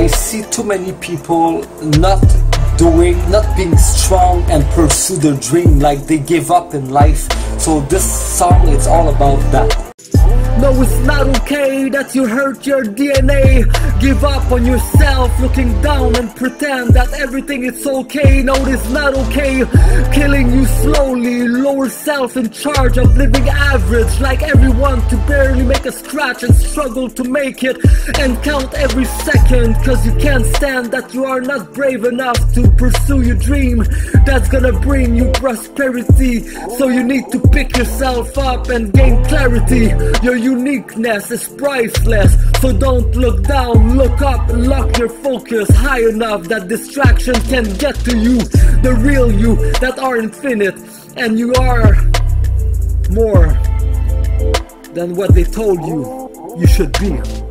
I see too many people not being strong and pursue their dream, like they give up in life. So this song is all about that. No, it's not okay that you hurt your DNA. Give up on yourself, looking down and pretend that everything is okay. No, it's not okay. Killing you slowly, lower self in charge of living average, like everyone, to barely make a scratch and struggle to make it, and count every second, cause you can't stand that you are not brave enough to pursue your dream that's gonna bring you prosperity. So you need to pick yourself up and gain clarity. Your uniqueness is priceless, so don't look down, look up, and lock your focus high enough that distraction can get to you, the real you that are infinite, and you are more than what they told you you should be.